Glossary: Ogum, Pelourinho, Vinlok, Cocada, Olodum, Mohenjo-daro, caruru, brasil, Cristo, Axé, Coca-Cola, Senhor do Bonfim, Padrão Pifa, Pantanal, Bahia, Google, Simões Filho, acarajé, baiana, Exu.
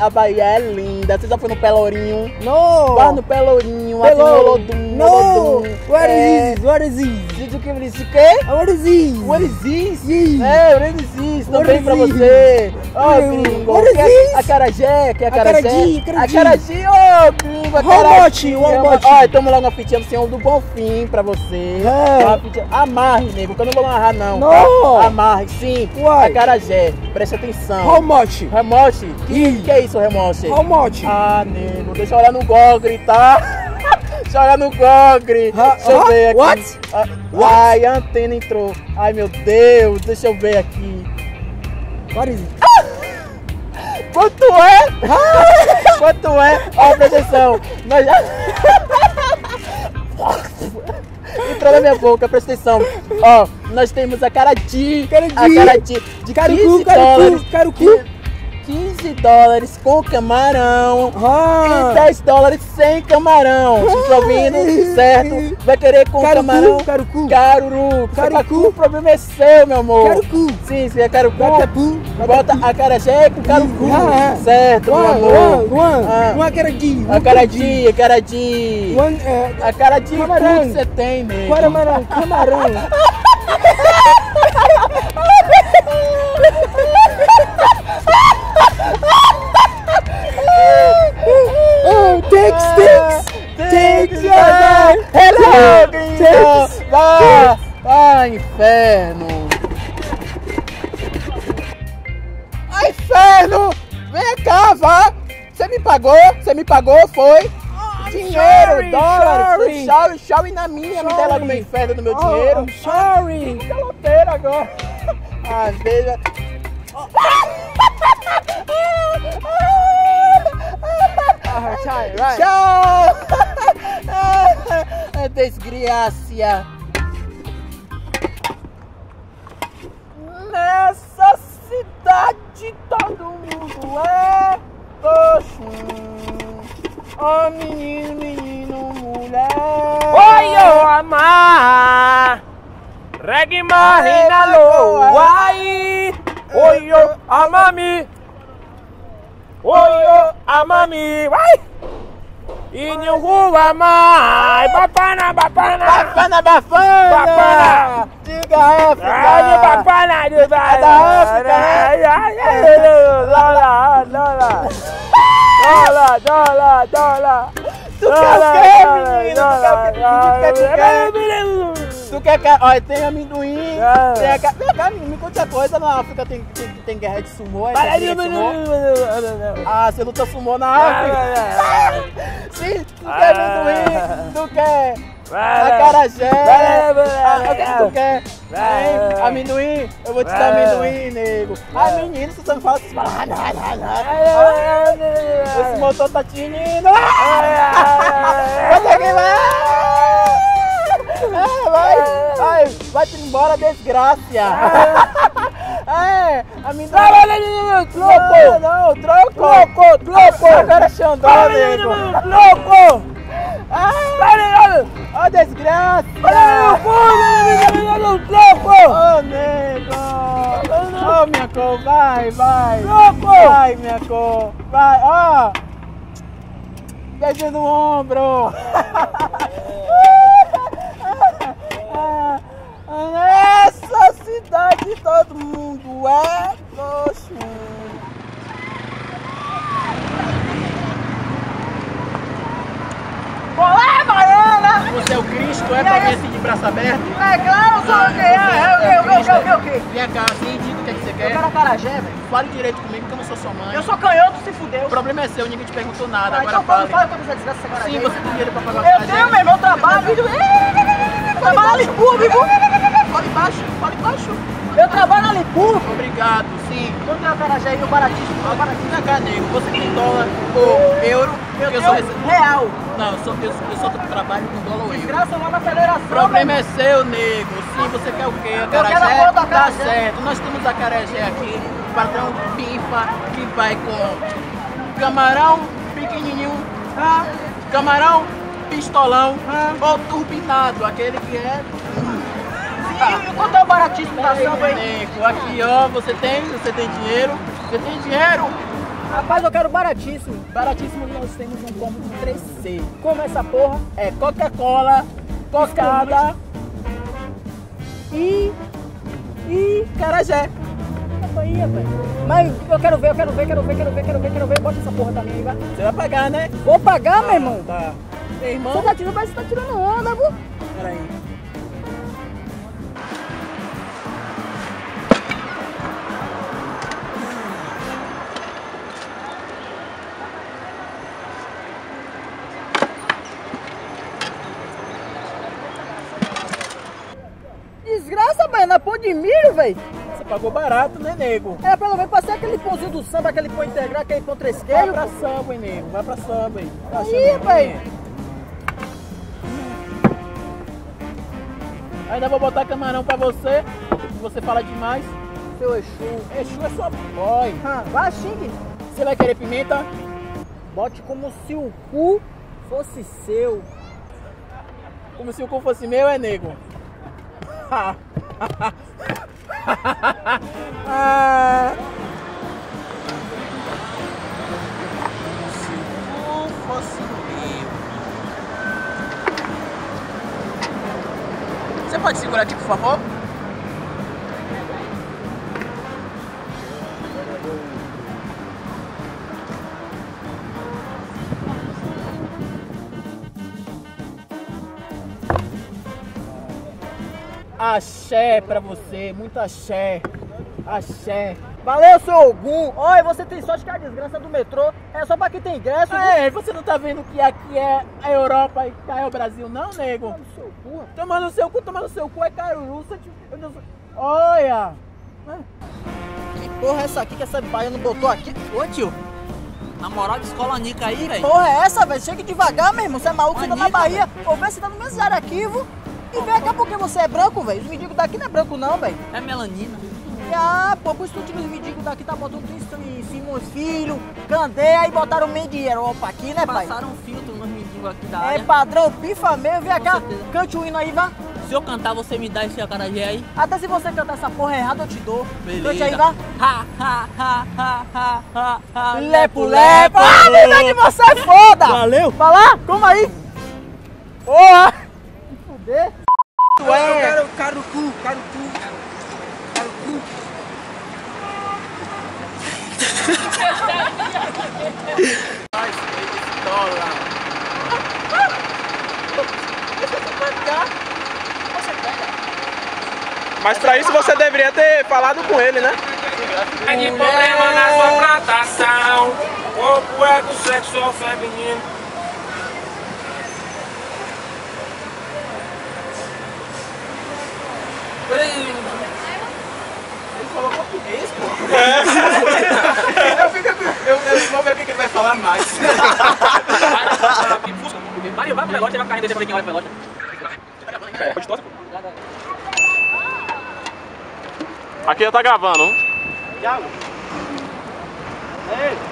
a Bahia é linda. Você já foi no Pelourinho? Não. Lá no Pelourinho, assim, no Olodum. No. What is this? Did you give this? O quê? What is this? Yeah. É, what is this? Também pra você. Ó, gringo. What is this? Acarajé, que é acarajé? Acarajé, ó, gringo, acarajé. Ó, estamos lá na fitinha do Senhor do Bonfim pra você. É. Amarre, nego, que eu não vou amarrar, não. Não. Amarre, sim. Acarajé, preste atenção. Remote? Que é isso, remote? Remote. Ah, nego, deixa eu olhar no Google, gritar. Joga no Google, deixa eu ver aqui. What? Ai, a antena entrou. Ai, meu Deus, deixa eu ver aqui. What is it? Quanto é? Quanto é? Ó, presta atenção. Nós já... Entrou na minha boca, presta atenção. Ó, nós temos a carati. De $15. 15 dólares com camarão e 10 dólares sem camarão. Vocês ouvindo, certo? Vai querer com camarão? Carucu. O problema é seu, meu amor. Carucu. Sim, é carucu. Bota acarajé com carucu. Certo, meu amor. Um acaradi. Acaradi. Acaradi, camarão que você tem, né? Camarão. Inferno! Vem cá, vá! Você me pagou, foi? Dinheiro, dólar, chave na minha, me dá logo meu inferno do meu dinheiro. Sorry! Tem loteira agora! Ah, veja. Tchau! Desgraça! Nessa cidade todo mundo é coxum. Oh, menino, mulher. Oi, eu amar. Reggae marina louai. Oi, eu amami. Oi, eu amami. Vai! E nenhum amar. Bapana. Dólar. Tu quer, olha, tem amendoim, tem a café. Me conta coisa, na África tem guerra de sumô, é guerra de sumô? Ah, você luta sumô na África? Sim, tu quer amendoim, tu quer acarajé, o que tu quer? Amendoim, eu vou te dar amendoim, nego. Ah, menino, se você não fala, você fala. Esse motor tá tinindo. Vai-te embora, desgraça. Amendoim. Troco. Agora é xandó, nego. Ó, desgraça! Ô, nego! Ó, minha cor, vai! Vai, minha cor! Vai, ó! Beijo no ombro! Nessa cidade todo mundo é coxum! Olá, Mariana! Você é o Cristo, é pra mim assim de braço aberto? É claro, sou o quê? Eu o quê? Vem cá, assim, diga o que você quer. Eu quero acarajé, velho. Fale direito comigo, que eu não sou sua mãe. Eu sou canhoto, se fudeu. O problema é seu, ninguém te perguntou nada. Agora então, fala pra você desgraça essa acarajé. Sim, você tem dinheiro pra pagar o acarajé. Eu tenho, meu irmão, trabalho em público. Fala embaixo. Eu trabalho ali público. Obrigado, sim. Quanto é o acarajé e o baratíssimo? O baratíssimo é cadeiro. Você tem dólar ou euro? Eu sou real. Não, eu só trabalho com dólar ou euro. Desgraça lá na federação. O problema é seu, nego. Sim, você quer o quê? Acarajé? Tá certo. Nós temos acarajé aqui, Padrão Pifa, que vai com camarão pequenininho, camarão pistolão ou turbinado, aquele que é... E quanto é o baratíssimo da samba aí? Nego, aqui ó, você tem dinheiro? Rapaz, eu quero baratíssimo. Baratíssimo, nós temos um combo com 3C. Como essa porra? É Coca-Cola, Cocada e carajé. Bahia, velho. Mas eu quero ver. Bota essa porra também, vai. Você vai pagar, né? Vou pagar, meu irmão. Tá. Meu irmão. Você tá tirando, parece que tá tirando onda, pô. Peraí. Desgraça, velho, na pão de milho, velho. Você pagou barato, né, nego? É, pelo menos passei aquele pãozinho do samba, aquele pão integral, aquele pão três queijos. Vai pra samba, hein, nego? Vai pra samba, hein? Ih, velho. Ainda vou botar camarão pra você, se você fala demais. Seu Exu. Exu é sua boy. Vai, xingue. Você vai querer pimenta? Bote como se o cu fosse seu. Como se o cu fosse meu, é, nego? Se o cu fosse meu. Você pode segurar aqui, por favor? Axé pra você, muito axé, axé. Valeu, seu Ogum. Olha, você tem sorte que a desgraça do metrô é só pra quem tem ingresso. É, você não tá vendo que aqui é a Europa e cá é o Brasil, não, nego? Tomando seu cu. Tomando seu cu é caruru. Olha. Que porra é essa aqui que essa baiana botou aqui? Ô, tio. Na moral, descola a Nica aí, velho. Porra é essa, velho? Chega devagar, meu irmão. Você é maluco, você tá na Bahia. Ô, vê se tá no mesmo arquivo. E vem cá porque você é branco, velho. Os mendigos daqui não é branco não, velho. É melanina. Ah, pô, por isso que os mendigos daqui tá botando isso em Simões Filho, Candeia e botaram meio de Europa aqui, né, pai? Passaram filtro nos mendigos aqui da área. É Padrão Pifa mesmo, vem cá, cante o hino aí, vá. Se eu cantar, você me dá esse acarajé aí? Até se você cantar essa porra errada, eu te dou. Beleza. Cante aí, vá. Ha, ha, ha, ha, ha, ha, ha. Lepo, lepo. Ah, menina de você é foda. Valeu. Vai lá, como aí. Porra. Fuder. Eu quero cu, quero cu. Ai, pistola. Mas pra isso você deveria ter falado com ele, né? É de problema na sua plantação. O corpo é do sexo feminino. Ele falou português, pô. É. Eu vou ver o que ele vai falar mais. Mario, vai pro negócio, vai carregar, deixa pra quem olha pra loja. É gostoso, pô. Aqui já tá gravando, hein? Thiago. Ei.